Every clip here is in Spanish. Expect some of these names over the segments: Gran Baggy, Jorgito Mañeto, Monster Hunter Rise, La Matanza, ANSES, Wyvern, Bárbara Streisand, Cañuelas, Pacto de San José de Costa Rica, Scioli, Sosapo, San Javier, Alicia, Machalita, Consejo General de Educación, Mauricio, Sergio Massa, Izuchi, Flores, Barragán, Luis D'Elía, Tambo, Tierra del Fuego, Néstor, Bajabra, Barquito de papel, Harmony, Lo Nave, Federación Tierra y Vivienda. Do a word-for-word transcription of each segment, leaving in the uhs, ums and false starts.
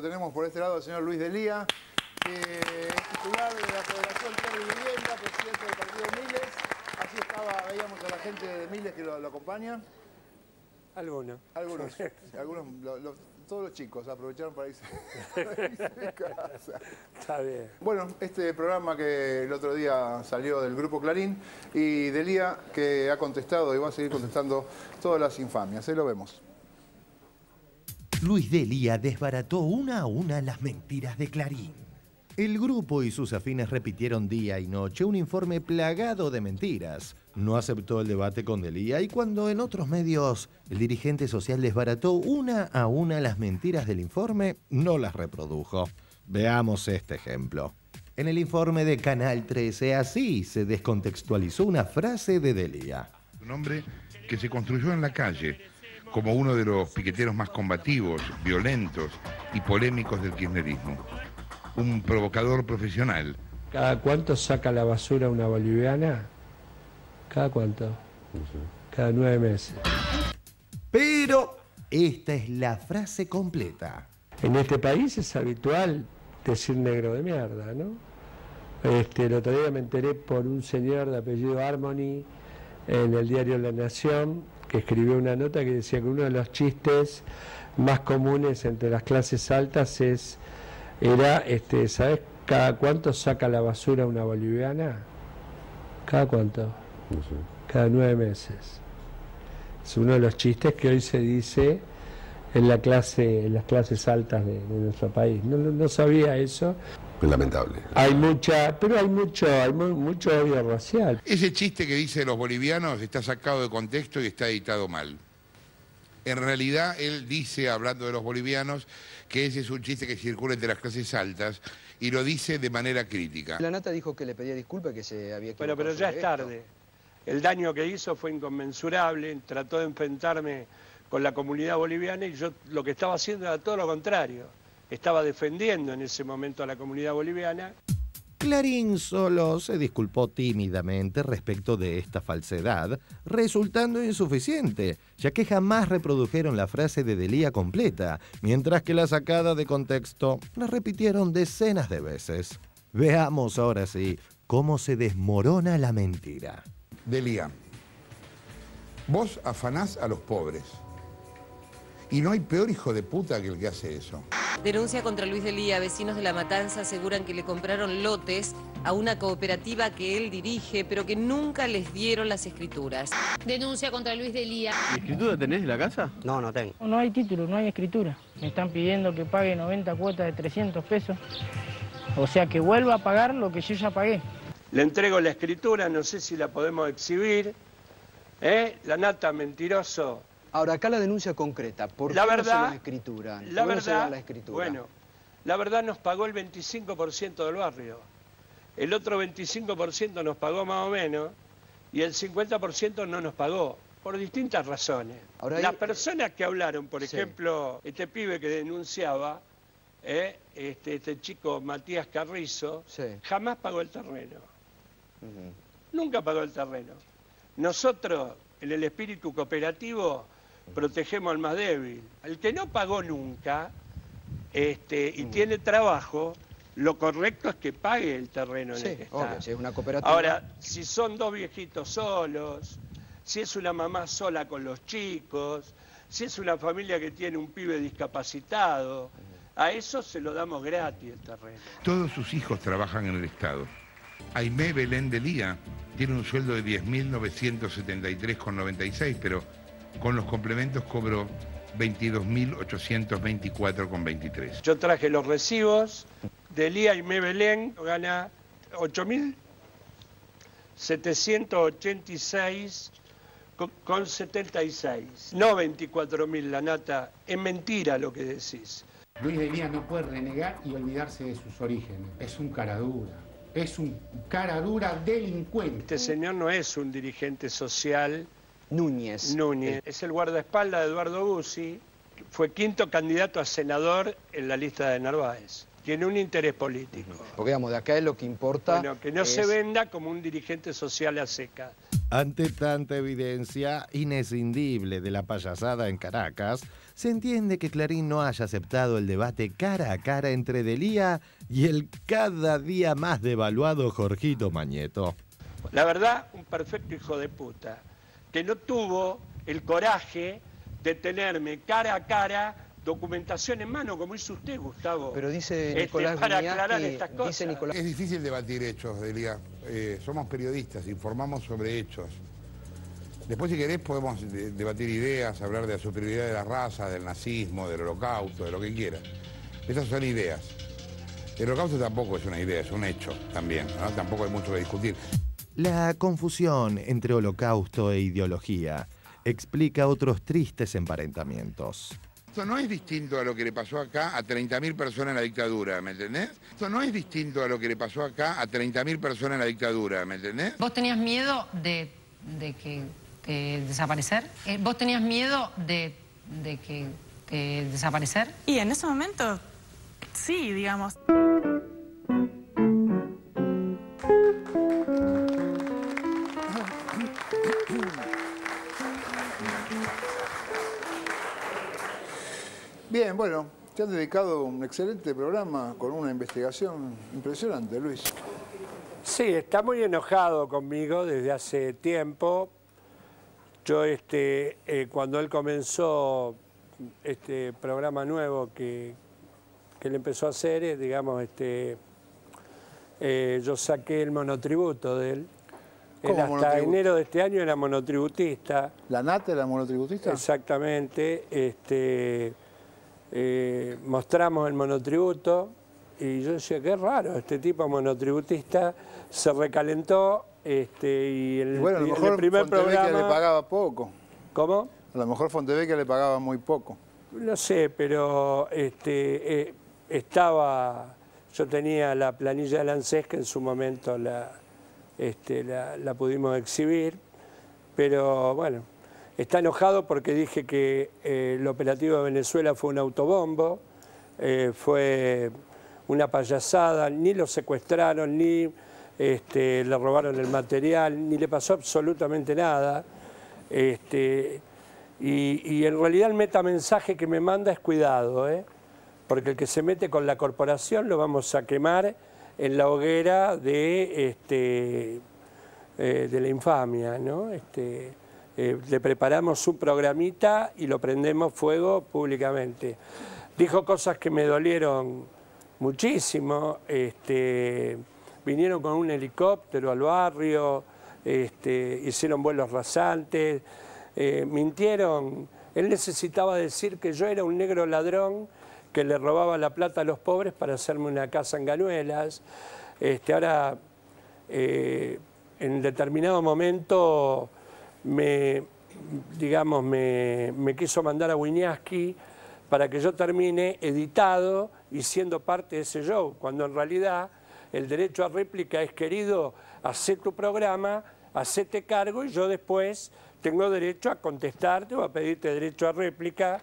Tenemos por este lado al señor Luis D'Elía, eh, titular de la Federación Tierra y Vivienda, presidente del Partido de Miles. Así estaba, veíamos a la gente de Miles que lo, lo acompaña. Algunos. Algunos, algunos lo, lo, todos los chicos aprovecharon para irse, para irse de casa. Está bien. Bueno, este programa que el otro día salió del Grupo Clarín y D'Elía que ha contestado y va a seguir contestando todas las infamias, ahí lo vemos. Luis D'Elía desbarató una a una las mentiras de Clarín. El grupo y sus afines repitieron día y noche un informe plagado de mentiras. No aceptó el debate con D'Elía y cuando en otros medios el dirigente social desbarató una a una las mentiras del informe, no las reprodujo. Veamos este ejemplo. En el informe de Canal trece así se descontextualizó una frase de D'Elía. Un hombre que se construyó en la calle como uno de los piqueteros más combativos, violentos y polémicos del kirchnerismo. Un provocador profesional. ¿Cada cuánto saca la basura una boliviana? ¿Cada cuánto? Uh-huh. Cada nueve meses. Pero esta es la frase completa. En este país es habitual decir negro de mierda, ¿no? Este, el otro día me enteré por un señor de apellido Harmony en el diario La Nación, que escribió una nota que decía que uno de los chistes más comunes entre las clases altas es era, este, ¿sabes cada cuánto saca la basura una boliviana? ¿Cada cuánto? No sé. Cada nueve meses. Es uno de los chistes que hoy se dice en la clase, en las clases altas de, de nuestro país. No, no, no sabía eso. Lamentable. Hay mucha, pero hay mucho, hay muy, mucho odio racial. Ese chiste que dice los bolivianos está sacado de contexto y está editado mal. En realidad él dice, hablando de los bolivianos, que ese es un chiste que circula entre las clases altas y lo dice de manera crítica. La nota dijo que le pedía disculpas, que se había equivocado. Bueno, pero ya es tarde. El daño que hizo fue inconmensurable, trató de enfrentarme con la comunidad boliviana y yo lo que estaba haciendo era todo lo contrario. Estaba defendiendo en ese momento a la comunidad boliviana. Clarín solo se disculpó tímidamente respecto de esta falsedad, resultando insuficiente, ya que jamás reprodujeron la frase de D'Elía completa, mientras que la sacada de contexto la repitieron decenas de veces. Veamos ahora sí cómo se desmorona la mentira. D'Elía, vos afanás a los pobres. Y no hay peor hijo de puta que el que hace eso. Denuncia contra Luis D'Elía. Vecinos de La Matanza aseguran que le compraron lotes a una cooperativa que él dirige, pero que nunca les dieron las escrituras. Denuncia contra Luis D'Elía. ¿Escritura tenés de la casa? No, no tengo. No hay título, no hay escritura. Me están pidiendo que pague noventa cuotas de trescientos pesos. O sea, que vuelva a pagar lo que yo ya pagué. Le entrego la escritura, no sé si la podemos exhibir. ¿Eh? La nata, mentiroso. Ahora, acá la denuncia concreta, ¿por la qué verdad, no se da la escritura? La verdad, la escritura? Bueno, la verdad nos pagó el veinticinco por ciento del barrio, el otro veinticinco por ciento nos pagó más o menos y el cincuenta por ciento no nos pagó, por distintas razones. Ahora hay... Las personas que hablaron, por ejemplo, sí. este pibe que denunciaba, eh, este, este chico Matías Carrizo, sí. jamás pagó el terreno, uh-huh. nunca pagó el terreno. Nosotros, en el espíritu cooperativo, protegemos al más débil. El que no pagó nunca este, y tiene trabajo, lo correcto es que pague el terreno en sí, el que está. Obvio, si es una cooperativa. Ahora, si son dos viejitos solos, si es una mamá sola con los chicos, si es una familia que tiene un pibe discapacitado, a eso se lo damos gratis el terreno. Todos sus hijos trabajan en el Estado. Aimé Belén D'Elía tiene un sueldo de diez mil novecientos setenta y tres con noventa y seis, pero con los complementos cobró veintidós mil ochocientos veinticuatro con veintitrés. Yo traje los recibos. D'Elía y Mebelén gana ocho mil setecientos ochenta y seis con setenta y seis. No veinticuatro mil, la nata. Es mentira lo que decís. Luis D'Elía no puede renegar y olvidarse de sus orígenes. Es un cara dura. Es un cara dura delincuente. Este señor no es un dirigente social. Núñez. Núñez. Es el guardaespaldas de Eduardo Bucci. Fue quinto candidato a senador en la lista de Narváez. tiene un interés político. Porque digamos, de acá es lo que importa... Bueno, que no es... se venda como un dirigente social a seca. Ante tanta evidencia inescindible de la payasada en Caracas, se entiende que Clarín no haya aceptado el debate cara a cara entre D'Elía y el cada día más devaluado Jorgito Mañeto. La verdad, un perfecto hijo de puta, que no tuvo el coraje de tenerme cara a cara... Documentación en mano, como hizo usted, Gustavo. Pero dice Nicolás este, para aclarar estas cosas. Dice Nicolás... Es difícil debatir hechos, D'Elía. Eh, somos periodistas, informamos sobre hechos. Después, si querés, podemos debatir ideas, hablar de la superioridad de la raza, del nazismo, del holocausto, de lo que quieras. Esas son ideas. El holocausto tampoco es una idea, es un hecho también, ¿no? Tampoco hay mucho que discutir. La confusión entre holocausto e ideología explica otros tristes emparentamientos. Esto no es distinto a lo que le pasó acá a treinta mil personas en la dictadura, ¿me entendés? Esto no es distinto a lo que le pasó acá a treinta mil personas en la dictadura, ¿me entendés? ¿Vos tenías miedo de, de que de desaparecer? ¿Vos tenías miedo de, de que de desaparecer? Y en ese momento, sí, digamos. Bien, bueno, te han dedicado un excelente programa con una investigación impresionante, Luis. Sí, está muy enojado conmigo desde hace tiempo. Yo, este, eh, cuando él comenzó este programa nuevo que, que él empezó a hacer, eh, digamos, este, eh, yo saqué el monotributo de él. Él hasta monotributo? enero de este año era monotributista. ¿La Nata era monotributista? Exactamente, este... Eh, mostramos el monotributo y yo decía, qué raro, este tipo monotributista se recalentó este, y, el, y bueno, a lo mejor en el primer Fontevecchia programa... le pagaba poco. ¿Cómo? A lo mejor Fontevecchia le pagaba muy poco. No sé, pero este, eh, estaba... Yo tenía la planilla del ANSES que en su momento la, este, la, la pudimos exhibir, pero bueno... Está enojado porque dije que eh, el operativo de Venezuela fue un autobombo, eh, fue una payasada, ni lo secuestraron, ni este, le robaron el material, ni le pasó absolutamente nada. Este, y, y en realidad el metamensaje que me manda es cuidado, ¿eh? Porque el que se mete con la corporación lo vamos a quemar en la hoguera de, este, eh, de la infamia, ¿no? Este, Eh, le preparamos un programita y lo prendemos fuego públicamente. Dijo cosas que me dolieron muchísimo. Este, vinieron con un helicóptero al barrio, este, hicieron vuelos rasantes, eh, mintieron. Él necesitaba decir que yo era un negro ladrón que le robaba la plata a los pobres para hacerme una casa en Cañuelas. Este, ahora, eh, en determinado momento... me, digamos, me, me quiso mandar a Wiñaski para que yo termine editado y siendo parte de ese show, cuando en realidad el derecho a réplica es, querido, hacé tu programa, hacete cargo y yo después tengo derecho a contestarte o a pedirte derecho a réplica,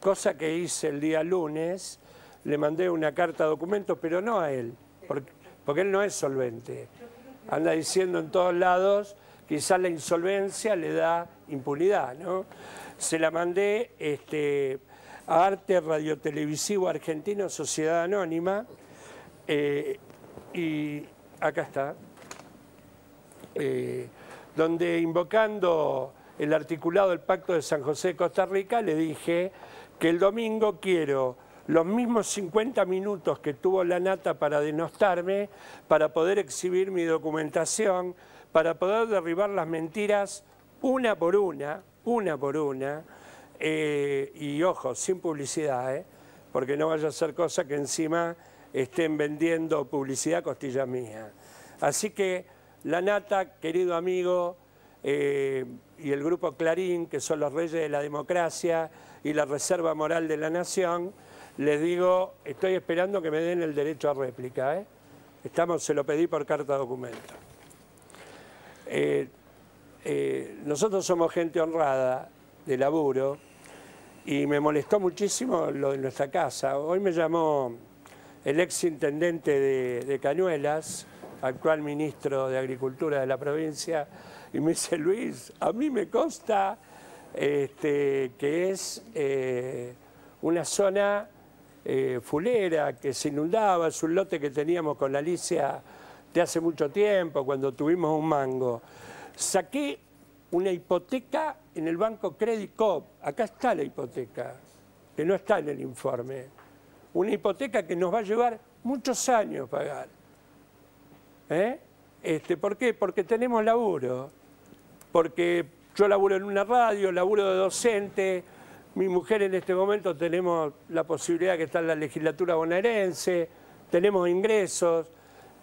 cosa que hice el día lunes, le mandé una carta de documento, pero no a él, porque, porque él no es solvente, anda diciendo en todos lados... Quizás la insolvencia le da impunidad, ¿no? Se la mandé este, a Arte Radio Televisivo Argentino Sociedad Anónima eh, y acá está, eh, donde invocando el articulado del Pacto de San José de Costa Rica le dije que el domingo quiero los mismos cincuenta minutos que tuvo la Nata para denostarme, para poder exhibir mi documentación, para poder derribar las mentiras una por una, una por una, eh, y ojo, sin publicidad, eh, porque no vaya a ser cosa que encima estén vendiendo publicidad costilla mía. Así que la Nata, querido amigo, eh, y el Grupo Clarín, que son los reyes de la democracia y la reserva moral de la nación, les digo, estoy esperando que me den el derecho a réplica. Eh. Estamos, se lo pedí por carta de documento. Eh, eh, nosotros somos gente honrada de laburo y me molestó muchísimo lo de nuestra casa. Hoy me llamó el exintendente de, de Cañuelas, actual ministro de Agricultura de la provincia, y me dice, Luis, a mí me consta este, que es eh, una zona eh, fulera, que se inundaba, es un lote que teníamos con Alicia de hace mucho tiempo, cuando tuvimos un mango. Saqué una hipoteca en el banco Credicoop, acá está la hipoteca, que no está en el informe, una hipoteca que nos va a llevar muchos años pagar. ¿Eh? Este, ¿Por qué? Porque tenemos laburo, porque yo laburo en una radio, laburo de docente, mi mujer en este momento tenemos la posibilidad que está en la legislatura bonaerense, tenemos ingresos,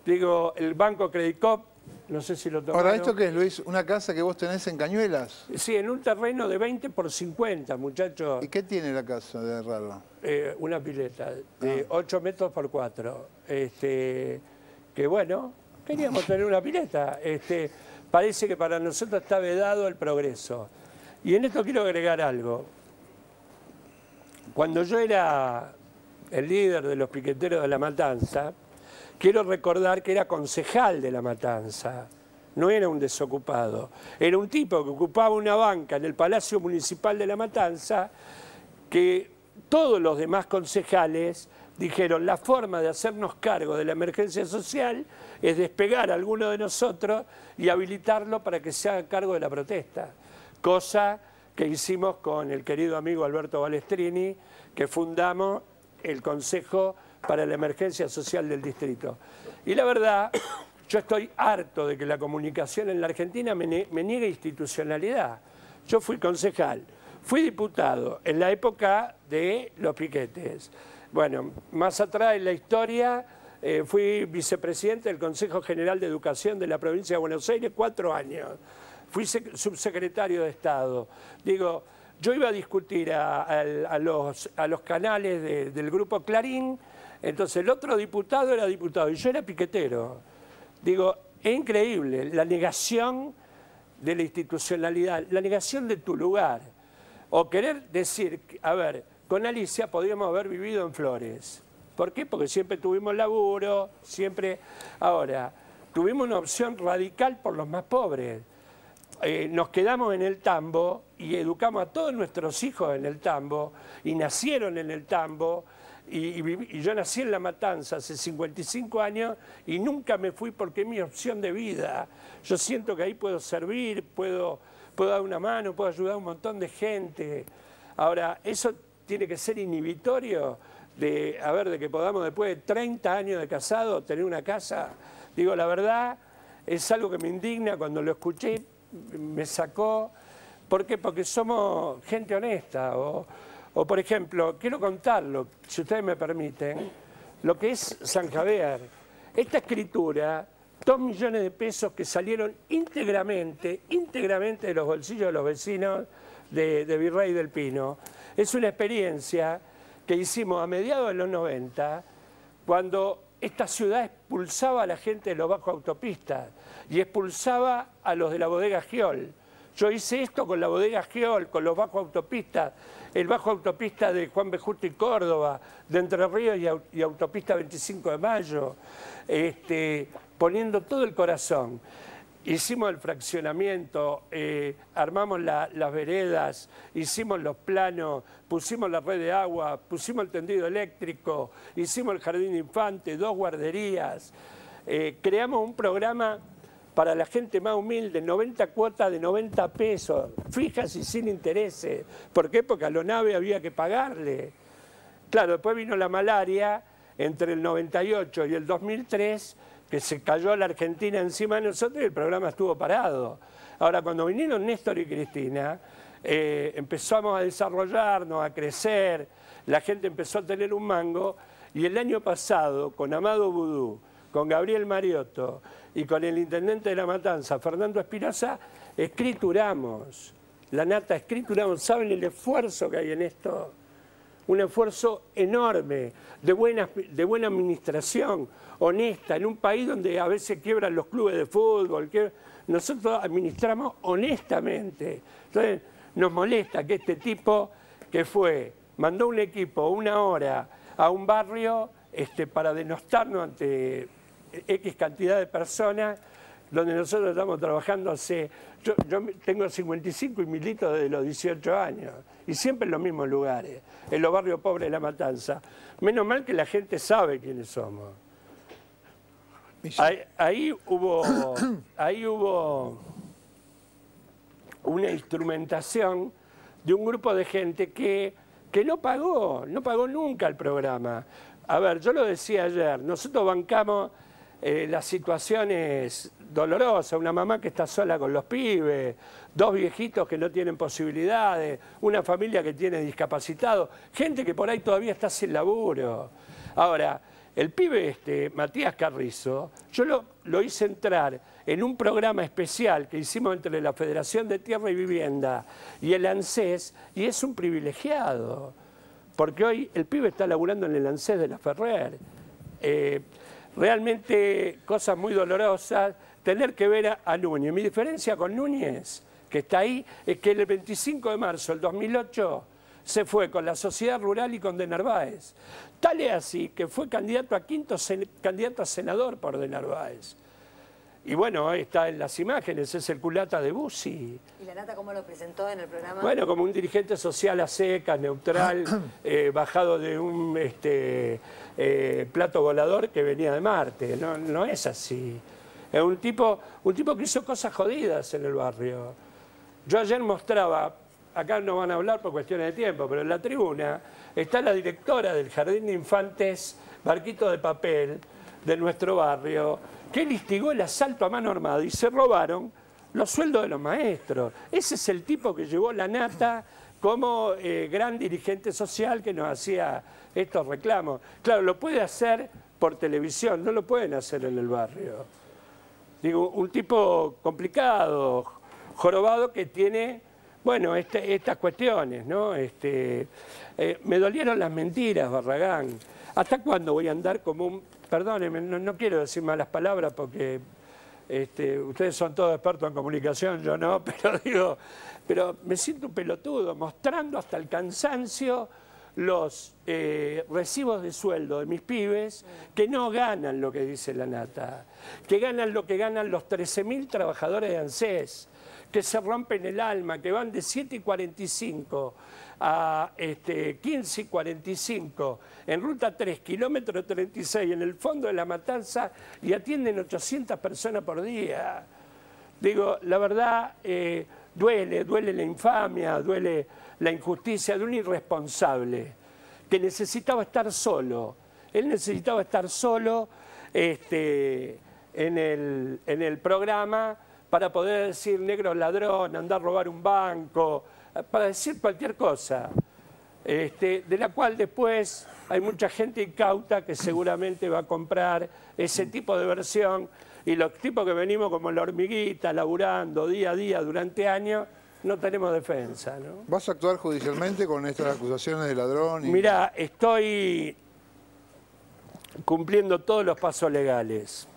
digo, el banco Credicoop, no sé si lo tomaron. Ahora, ¿esto qué es, Luis? ¿Una casa que vos tenés en Cañuelas? Sí, en un terreno de veinte por cincuenta, muchachos. ¿Y qué tiene la casa de raro? Eh, una pileta de ah. ocho metros por cuatro. Este, que bueno, queríamos tener una pileta. Este, parece que para nosotros está vedado el progreso. Y en esto quiero agregar algo. Cuando yo era el líder de los piqueteros de La Matanza, quiero recordar que era concejal de La Matanza, no era un desocupado. Era un tipo que ocupaba una banca en el Palacio Municipal de La Matanza que todos los demás concejales dijeron la forma de hacernos cargo de la emergencia social es despegar a alguno de nosotros y habilitarlo para que se haga cargo de la protesta. Cosa que hicimos con el querido amigo Alberto Balestrini, que fundamos el Consejo para la Emergencia Social del Distrito. Y la verdad, yo estoy harto de que la comunicación en la Argentina me, nie me niegue institucionalidad. Yo fui concejal, fui diputado en la época de los piquetes. Bueno, más atrás en la historia, eh, fui vicepresidente del Consejo General de Educación de la provincia de Buenos Aires cuatro años. Fui subsecretario de Estado. Digo, yo iba a discutir a, a, a, los, a los canales de, del Grupo Clarín. Entonces el otro diputado era diputado y yo era piquetero. Digo, es increíble la negación de la institucionalidad, la negación de tu lugar. O querer decir, a ver, con Alicia podríamos haber vivido en Flores. ¿Por qué? Porque siempre tuvimos laburo, siempre... Ahora, tuvimos una opción radical por los más pobres. Eh, nos quedamos en el Tambo y educamos a todos nuestros hijos en el Tambo y nacieron en el Tambo. Y, y, y yo nací en La Matanza hace cincuenta y cinco años y nunca me fui porque es mi opción de vida. Yo siento que ahí puedo servir, puedo, puedo dar una mano, puedo ayudar a un montón de gente. Ahora, eso tiene que ser inhibitorio de, a ver, de que podamos después de treinta años de casado tener una casa. Digo, la verdad, es algo que me indigna. Cuando lo escuché, me sacó. ¿Por qué? Porque somos gente honesta. O, O, por ejemplo, quiero contarlo, si ustedes me permiten, lo que es San Javier. Esta escritura, dos millones de pesos que salieron íntegramente, íntegramente de los bolsillos de los vecinos de, de Virrey del Pino. Es una experiencia que hicimos a mediados de los noventa, cuando esta ciudad expulsaba a la gente de los bajos autopistas y expulsaba a los de la bodega Geol. Yo hice esto con la bodega Geol, con los bajos autopistas, el bajo autopista de Juan B. Justo y Córdoba, de Entre Ríos y autopista veinticinco de mayo, este, poniendo todo el corazón. Hicimos el fraccionamiento, eh, armamos la, las veredas, hicimos los planos, pusimos la red de agua, pusimos el tendido eléctrico, hicimos el jardín de infantes, dos guarderías, eh, creamos un programa para la gente más humilde, noventa cuotas de noventa pesos, fijas y sin intereses. ¿Por qué? Porque a Lo Nave había que pagarle. Claro, después vino la malaria entre el noventa y ocho y el dos mil tres, que se cayó la Argentina encima de nosotros y el programa estuvo parado. Ahora, cuando vinieron Néstor y Cristina, eh, empezamos a desarrollarnos, a crecer, la gente empezó a tener un mango, y el año pasado, con Amado Vudú, con Gabriel Mariotto y con el intendente de La Matanza, Fernando Espinosa, escrituramos, la nata escrituramos. ¿Saben el esfuerzo que hay en esto? Un esfuerzo enorme, de buena, de buena administración, honesta, en un país donde a veces quiebran los clubes de fútbol. Quiebran. Nosotros administramos honestamente. Entonces nos molesta que este tipo que fue, mandó un equipo una hora a un barrio este, para denostarnos ante X cantidad de personas, donde nosotros estamos trabajando hace... Yo, yo tengo cincuenta y cinco y milito desde los dieciocho años, y siempre en los mismos lugares, en los barrios pobres de La Matanza. Menos mal que la gente sabe quiénes somos. Ahí, ahí hubo... Ahí hubo una instrumentación de un grupo de gente que, que no pagó, no pagó nunca el programa. A ver, yo lo decía ayer, nosotros bancamos eh, las situaciones dolorosas, una mamá que está sola con los pibes, dos viejitos que no tienen posibilidades, una familia que tiene discapacitados, gente que por ahí todavía está sin laburo. Ahora, el pibe este, Matías Carrizo, yo lo, lo hice entrar en un programa especial que hicimos entre la Federación de Tierra y Vivienda y el ANSES, y es un privilegiado, porque hoy el pibe está laburando en el ANSES de la Ferrer. Eh, realmente cosas muy dolorosas, tener que ver a, a Núñez. Mi diferencia con Núñez, que está ahí, es que el veinticinco de marzo del dos mil ocho... se fue con la Sociedad Rural y con De Narváez. Tal es así que fue candidato a quinto candidato a senador por De Narváez. Y bueno, ahí está en las imágenes, es el culata de Bucci. ¿Y la nata cómo lo presentó en el programa? Bueno, como un dirigente social a secas, neutral, eh, bajado de un este, eh, plato volador que venía de Marte. No, no es así. Es un tipo, un tipo que hizo cosas jodidas en el barrio. Yo ayer mostraba... Acá no van a hablar por cuestiones de tiempo, pero en la tribuna está la directora del Jardín de Infantes Barquito de Papel de nuestro barrio, que instigó el asalto a mano armada y se robaron los sueldos de los maestros. Ese es el tipo que llevó la nata como eh, gran dirigente social que nos hacía estos reclamos. Claro, lo puede hacer por televisión, no lo pueden hacer en el barrio. Digo, un tipo complicado, jorobado, que tiene... Bueno, este, estas cuestiones, ¿no? Este, eh, me dolieron las mentiras, Barragán. ¿Hasta cuándo voy a andar como un... Perdónenme, no, no quiero decir malas palabras porque este, ustedes son todos expertos en comunicación, yo no, pero digo... Pero me siento un pelotudo mostrando hasta el cansancio los eh, recibos de sueldo de mis pibes que no ganan lo que dice la nata, que ganan lo que ganan los trece mil trabajadores de ANSES, que se rompen el alma, que van de siete y cuarenta y cinco a este, quince y cuarenta y cinco en ruta tres, kilómetro treinta y seis, en el fondo de La Matanza, y atienden ochocientas personas por día. Digo, la verdad, eh, duele, duele la infamia, duele la injusticia de un irresponsable que necesitaba estar solo. Él necesitaba estar solo este, en, el, en el programa, para poder decir negro ladrón, andar a robar un banco, para decir cualquier cosa, este, de la cual después hay mucha gente incauta que seguramente va a comprar ese tipo de versión, y los tipos que venimos como la hormiguita, laburando día a día durante años, no tenemos defensa, ¿no? ¿Vas a actuar judicialmente con estas acusaciones de ladrón? Y... Mirá, estoy cumpliendo todos los pasos legales.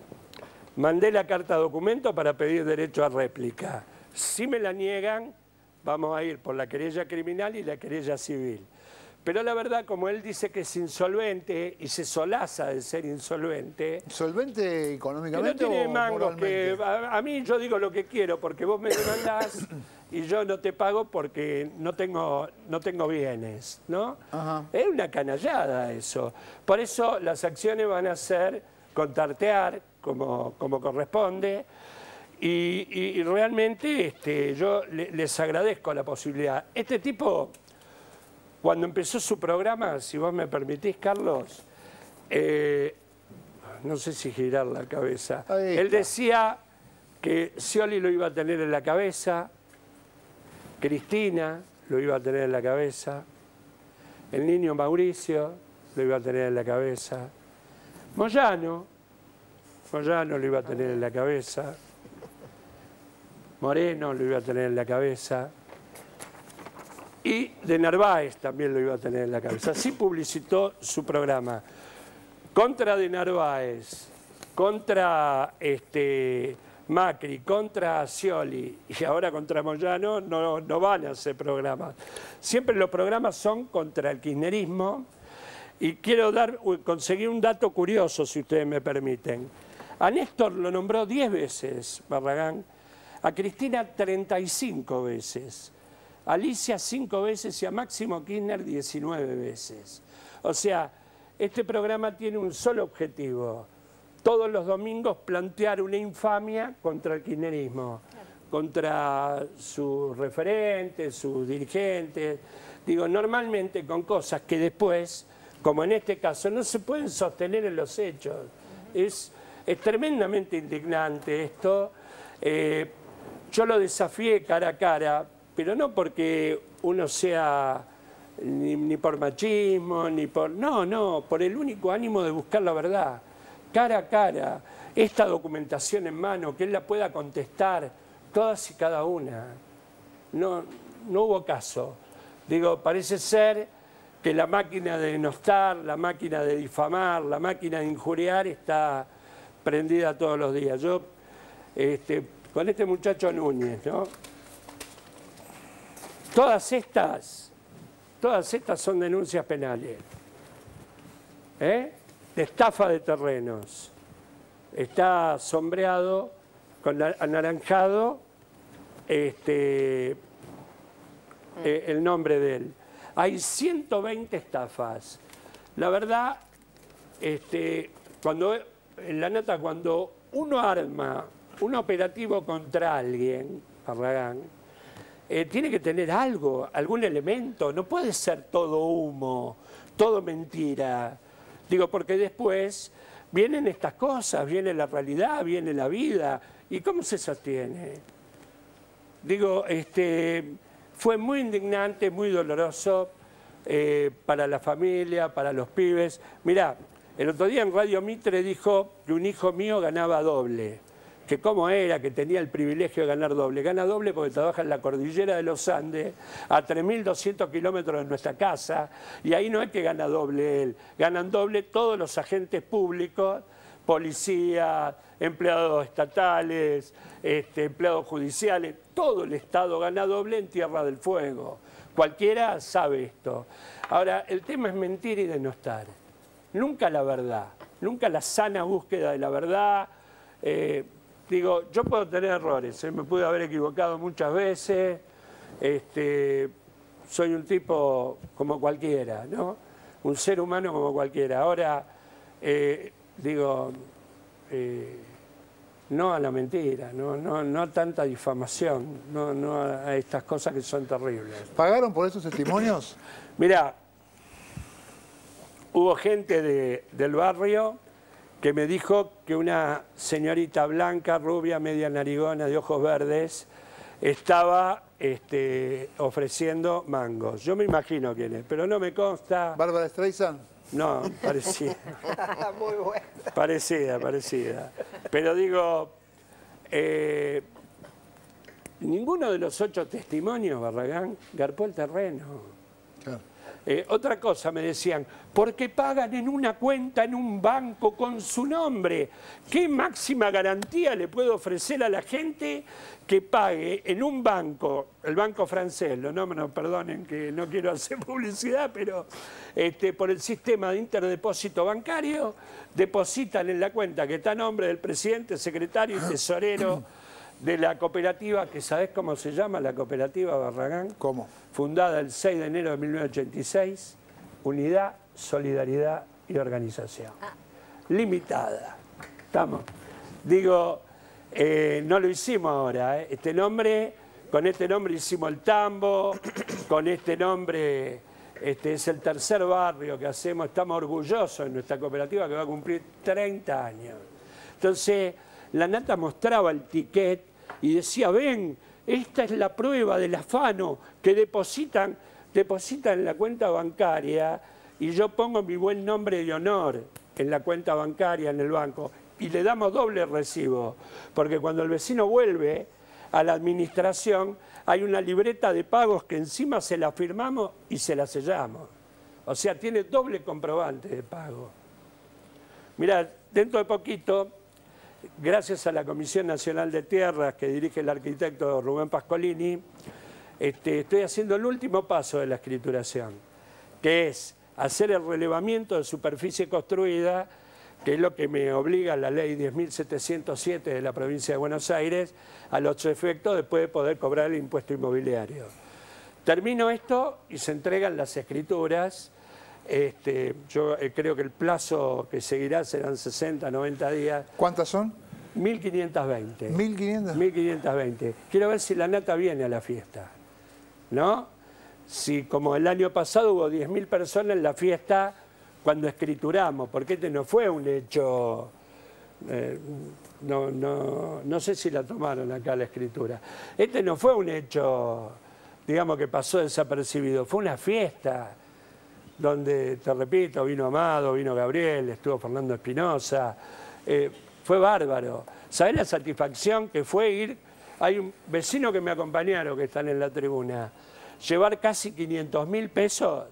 Mandé la carta documento para pedir derecho a réplica. Si me la niegan, vamos a ir por la querella criminal y la querella civil. Pero la verdad, como él dice que es insolvente y se solaza de ser insolvente... ¿Insolvente económicamente o moralmente? No tiene mangos, que a, a mí yo digo lo que quiero, porque vos me demandás y yo no te pago porque no tengo, no tengo bienes, ¿no? Ajá. Es una canallada eso. Por eso las acciones van a ser contrartear, Como, como corresponde, y, y realmente este, yo les agradezco la posibilidad. Este tipo, cuando empezó su programa, si vos me permitís, Carlos, eh, no sé si girar la cabeza, él decía que Scioli lo iba a tener en la cabeza, Cristina lo iba a tener en la cabeza, el niño Mauricio lo iba a tener en la cabeza, Moyano, Moyano lo iba a tener en la cabeza, Moreno lo iba a tener en la cabeza, y De Narváez también lo iba a tener en la cabeza. Así publicitó su programa. Contra De Narváez, contra este, Macri, contra Scioli, y ahora contra Moyano, no, no van a hacer programas. Siempre los programas son contra el kirchnerismo, Y quiero dar, conseguir un dato curioso, si ustedes me permiten. A Néstor lo nombró diez veces, Barragán. A Cristina treinta y cinco veces. A Alicia cinco veces y a Máximo Kirchner diecinueve veces. O sea, este programa tiene un solo objetivo. Todos los domingos plantear una infamia contra el kirchnerismo, contra sus referentes, sus dirigentes. Digo, normalmente con cosas que después, como en este caso, no se pueden sostener en los hechos. Es, es tremendamente indignante esto. Eh, yo lo desafié cara a cara, pero no porque uno sea... Ni, ni por machismo, ni por... No, no, por el único ánimo de buscar la verdad. Cara a cara, esta documentación en mano, que él la pueda contestar, todas y cada una. No, no hubo caso. Digo, parece ser que la máquina de denostar, la máquina de difamar, la máquina de injuriar está prendida todos los días. Yo, este, con este muchacho Núñez, ¿no? Todas estas, todas estas son denuncias penales. ¿Eh? De estafa de terrenos, está sombreado con anaranjado este, el nombre de él. Hay ciento veinte estafas. La verdad, este, cuando, en la nota, cuando uno arma un operativo contra alguien, Barragán, eh, tiene que tener algo, algún elemento. No puede ser todo humo, todo mentira. Digo, porque después vienen estas cosas, viene la realidad, viene la vida. ¿Y cómo se sostiene? Digo, este, fue muy indignante, muy doloroso eh, para la familia, para los pibes. Mirá, el otro día en Radio Mitre dijo que un hijo mío ganaba doble. Que cómo era, que tenía el privilegio de ganar doble. Gana doble porque trabaja en la cordillera de los Andes, a tres mil doscientos kilómetros de nuestra casa, y ahí no es que gana doble él, ganan doble todos los agentes públicos, policías, empleados estatales, este, empleados judiciales, todo el Estado gana doble en Tierra del Fuego. Cualquiera sabe esto. Ahora, el tema es mentir y denostar. Nunca la verdad, nunca la sana búsqueda de la verdad. Eh, Digo, yo puedo tener errores, ¿eh? Me pude haber equivocado muchas veces, este, soy un tipo como cualquiera, ¿no? Un ser humano como cualquiera. Ahora, eh, digo, eh, no a la mentira, no, no, no a tanta difamación, no, no a estas cosas que son terribles. ¿Pagaron por esos testimonios? Mirá, hubo gente de, del barrio que me dijo que una señorita blanca, rubia, media narigona, de ojos verdes, estaba este, ofreciendo mangos. Yo me imagino quién es, pero no me consta. ¿Bárbara Streisand? No, parecida. Muy buena. Parecida, parecida. Pero digo, eh, ninguno de los ocho testimonios, Barragán, garpó el terreno. Eh, otra cosa me decían, porque pagan en una cuenta en un banco con su nombre. ¿Qué máxima garantía le puedo ofrecer a la gente que pague en un banco, el banco francés, los nombres, perdonen que no quiero hacer publicidad, pero este, por el sistema de interdepósito bancario, depositan en la cuenta que está a nombre del presidente, secretario y tesorero de la cooperativa, que ¿sabés cómo se llama la cooperativa, Barragán? ¿Cómo? Fundada el seis de enero de mil novecientos ochenta y seis, Unidad, Solidaridad y Organización. Ah. Limitada. Estamos. Digo, eh, no lo hicimos ahora. ¿eh? Este nombre, con este nombre hicimos el Tambo, con este nombre este, es el tercer barrio que hacemos. Estamos orgullosos de nuestra cooperativa que va a cumplir treinta años. Entonces, la nata mostraba el ticket y decía, ven, esta es la prueba del afano que depositan, depositan en la cuenta bancaria y yo pongo mi buen nombre de honor en la cuenta bancaria, en el banco, y le damos doble recibo, porque cuando el vecino vuelve a la administración hay una libreta de pagos que encima se la firmamos y se la sellamos. O sea, tiene doble comprobante de pago. Mirá, dentro de poquito... Gracias a la Comisión Nacional de Tierras que dirige el arquitecto Rubén Pascolini, este, estoy haciendo el último paso de la escrituración, que es hacer el relevamiento de superficie construida, que es lo que me obliga la ley diez mil setecientos siete de la provincia de Buenos Aires, a los efectos después de poder cobrar el impuesto inmobiliario. Termino esto y se entregan las escrituras. Este, yo creo que el plazo que seguirá serán sesenta, noventa días. ¿Cuántas son? mil quinientos veinte. ¿mil quinientos? mil quinientos veinte. Quiero ver si la nata viene a la fiesta, ¿no? Si como el año pasado hubo diez mil personas en la fiesta cuando escrituramos, porque este no fue un hecho... Eh, no, no, no sé si la tomaron acá la escritura. Este no fue un hecho, digamos, que pasó desapercibido. Fue una fiesta donde, te repito, vino Amado, vino Gabriel, estuvo Fernando Espinosa. Eh, fue bárbaro. ¿Sabés la satisfacción que fue ir? Hay un vecino que me acompañaron, que están en la tribuna. Llevar casi quinientos mil pesos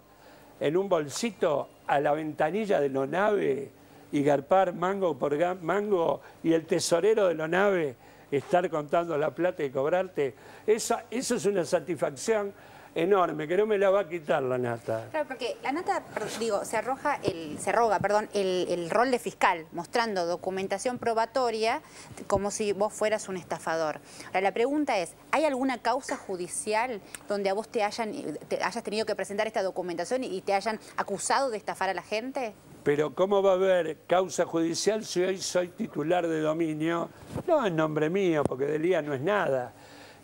en un bolsito a la ventanilla de Lo Nave y garpar mango por mango, y el tesorero de Lo Nave estar contando la plata y cobrarte. Esa, eso es una satisfacción enorme, que no me la va a quitar la nata. Claro, porque la nata, digo, se arroja el, se roga, perdón, el, el rol de fiscal, mostrando documentación probatoria como si vos fueras un estafador. Ahora, la pregunta es, ¿hay alguna causa judicial donde a vos te hayan te hayas tenido que presentar esta documentación y te hayan acusado de estafar a la gente? Pero ¿cómo va a haber causa judicial si hoy soy titular de dominio? No en nombre mío, porque D'Elía no es nada.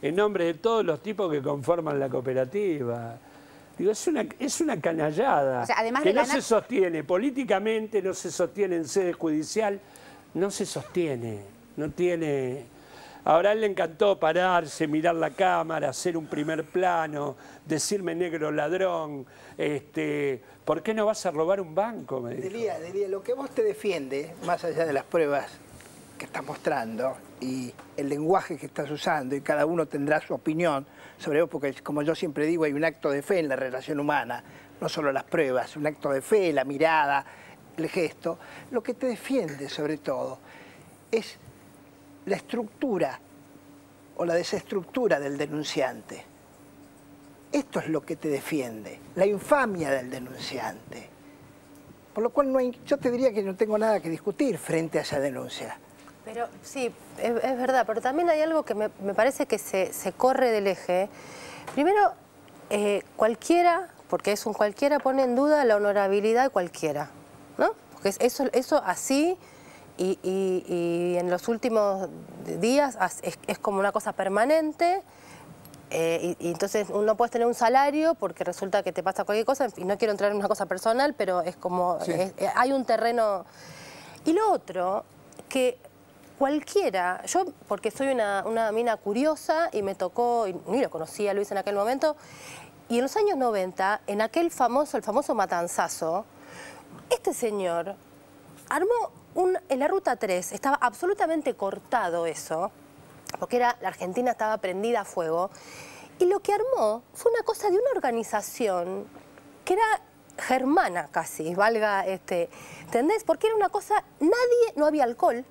En nombre de todos los tipos que conforman la cooperativa. Digo, es una, es una canallada. O sea, además que de no ganar... se sostiene políticamente, no se sostiene en sede judicial, no se sostiene, no tiene... Ahora, a él le encantó pararse, mirar la cámara, hacer un primer plano, decirme negro ladrón, este, ¿por qué no vas a robar un banco? Me dijo. D'Elía, D'Elía, lo que vos te defiende, más allá de las pruebas que estás mostrando y el lenguaje que estás usando, y cada uno tendrá su opinión sobre vos, porque como yo siempre digo, hay un acto de fe en la relación humana, no solo las pruebas, un acto de fe, la mirada, el gesto. Lo que te defiende sobre todo es la estructura o la desestructura del denunciante. Esto es lo que te defiende, la infamia del denunciante. Por lo cual no hay, yo te diría que no tengo nada que discutir frente a esa denuncia. Pero sí, es, es verdad, pero también hay algo que me, me parece que se, se corre del eje. Primero, eh, cualquiera, porque es un cualquiera, pone en duda la honorabilidad de cualquiera, ¿no? Porque eso, eso así... Y, y, y en los últimos días es, es como una cosa permanente, eh, y, y entonces no puedes tener un salario porque resulta que te pasa cualquier cosa, y no quiero entrar en una cosa personal, pero es como, sí. es, hay un terreno. Y lo otro, que cualquiera, yo porque soy una, una mina curiosa y me tocó, y ni lo conocía Luis en aquel momento, y en los años noventa, en aquel famoso, el famoso matanzazo, este señor armó... Un, en la ruta tres estaba absolutamente cortado eso, porque era, la Argentina estaba prendida a fuego, y lo que armó fue una cosa de una organización que era germana casi, valga, este, ¿entendés? Porque era una cosa, nadie, no había alcohol,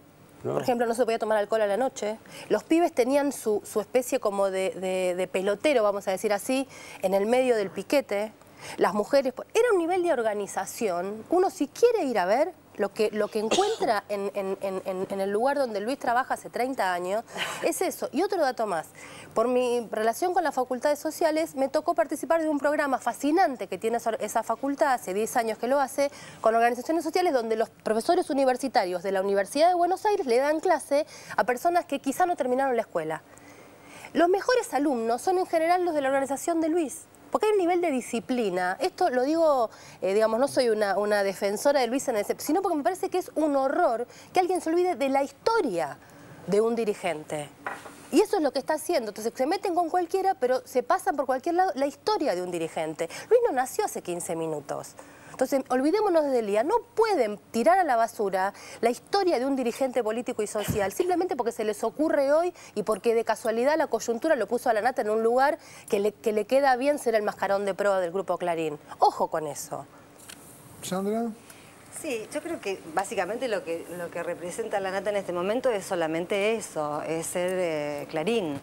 no. Por ejemplo, no se podía tomar alcohol a la noche, los pibes tenían su, su especie como de, de, de pelotero, vamos a decir así, en el medio del piquete, las mujeres, era un nivel de organización, uno si quiere ir a ver, Lo que, lo que encuentra en, en, en, en el lugar donde Luis trabaja hace treinta años es eso. Y otro dato más. Por mi relación con las facultades sociales, me tocó participar de un programa fascinante que tiene esa facultad, hace diez años que lo hace, con organizaciones sociales donde los profesores universitarios de la Universidad de Buenos Aires le dan clase a personas que quizá no terminaron la escuela. Los mejores alumnos son en general los de la organización de Luis. Porque hay un nivel de disciplina. Esto lo digo, eh, digamos, no soy una, una defensora de Luis en ese, sino porque me parece que es un horror que alguien se olvide de la historia de un dirigente. Y eso es lo que está haciendo. Entonces se meten con cualquiera, pero se pasan por cualquier lado la historia de un dirigente. Luis no nació hace quince minutos. Entonces, olvidémonos de D'Elía. No pueden tirar a la basura la historia de un dirigente político y social simplemente porque se les ocurre hoy y porque de casualidad la coyuntura lo puso a la nata en un lugar que le, que le queda bien ser el mascarón de proa del Grupo Clarín. Ojo con eso. Sandra. Sí, yo creo que básicamente lo que, lo que representa la nata en este momento es solamente eso, es ser eh, Clarín.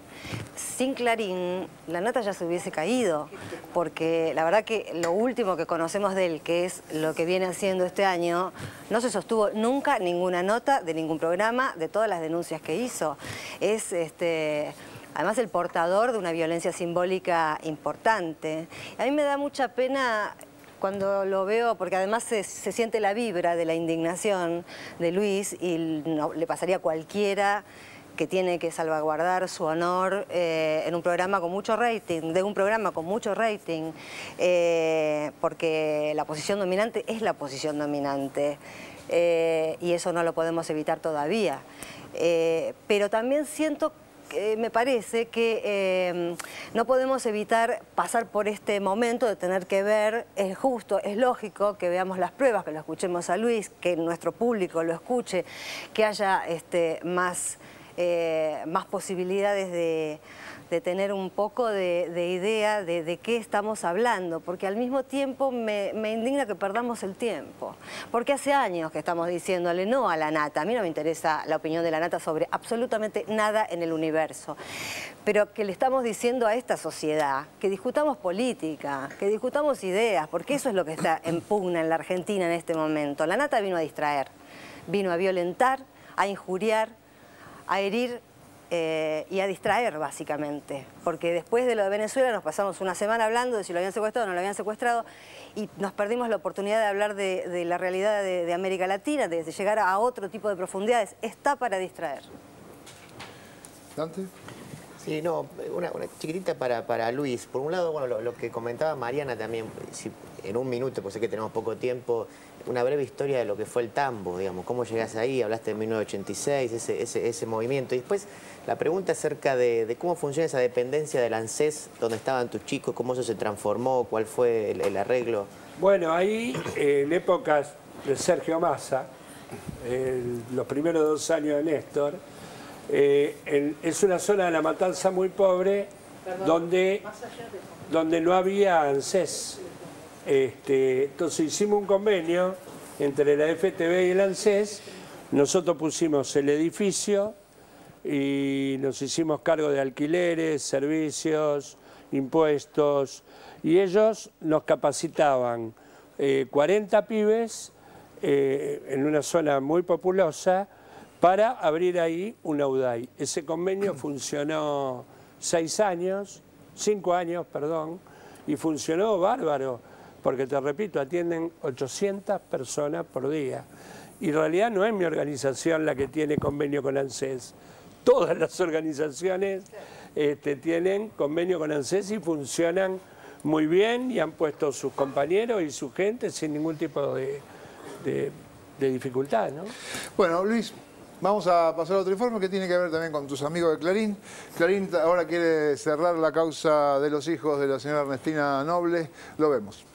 Sin Clarín, la nata ya se hubiese caído, porque la verdad que lo último que conocemos de él, que es lo que viene haciendo este año, no se sostuvo nunca ninguna nota de ningún programa, de todas las denuncias que hizo. Es este... además el portador de una violencia simbólica importante. A mí me da mucha pena cuando lo veo, porque además se, se siente la vibra de la indignación de Luis y no, le pasaría a cualquiera que tiene que salvaguardar su honor eh, en un programa con mucho rating, de un programa con mucho rating, eh, porque la posición dominante es la posición dominante eh, y eso no lo podemos evitar todavía. Eh, pero también siento que Eh, me parece que eh, no podemos evitar pasar por este momento de tener que ver, es justo, es lógico que veamos las pruebas, que lo escuchemos a Luis, que nuestro público lo escuche, que haya este, más, eh, más posibilidades de, de tener un poco de, de idea de, de qué estamos hablando, porque al mismo tiempo me, me indigna que perdamos el tiempo, porque hace años que estamos diciéndole no a la nata. A mí no me interesa la opinión de la nata sobre absolutamente nada en el universo, pero que le estamos diciendo a esta sociedad que discutamos política, que discutamos ideas, porque eso es lo que está en pugna en la Argentina en este momento. La nata vino a distraer, vino a violentar, a injuriar, a herir, Eh, y a distraer básicamente, porque después de lo de Venezuela nos pasamos una semana hablando de si lo habían secuestrado o no lo habían secuestrado y nos perdimos la oportunidad de hablar de, de la realidad de, de América Latina, de, de llegar a otro tipo de profundidades. Está para distraer. Dante. Sí, no, una, una chiquitita para, para Luis. Por un lado, bueno, lo, lo que comentaba Mariana también, si, en un minuto, pues sé que tenemos poco tiempo, una breve historia de lo que fue el Tambo, digamos, cómo llegás ahí, hablaste de mil novecientos ochenta y seis, ese, ese, ese movimiento. Y después la pregunta acerca de, de cómo funciona esa dependencia del ANSES, donde estaban tus chicos, cómo eso se transformó, cuál fue el, el arreglo. Bueno, ahí eh, en épocas de Sergio Massa, eh, los primeros dos años de Néstor, eh, en, es una zona de La Matanza muy pobre, perdón, donde, donde no había ANSES. Este, entonces hicimos un convenio entre la F T B y el ANSES, nosotros pusimos el edificio y nos hicimos cargo de alquileres, servicios, impuestos, y ellos nos capacitaban eh, cuarenta pibes eh, en una zona muy populosa para abrir ahí una U D A I. Ese convenio funcionó seis años, cinco años, perdón, y funcionó bárbaro. Porque te repito, atienden ochocientas personas por día. Y en realidad no es mi organización la que tiene convenio con ANSES. Todas las organizaciones este, tienen convenio con ANSES y funcionan muy bien y han puesto sus compañeros y su gente sin ningún tipo de, de, de dificultad, ¿no? Bueno, Luis, vamos a pasar a otro informe que tiene que ver también con tus amigos de Clarín. Clarín ahora quiere cerrar la causa de los hijos de la señora Ernestina Noble. Lo vemos.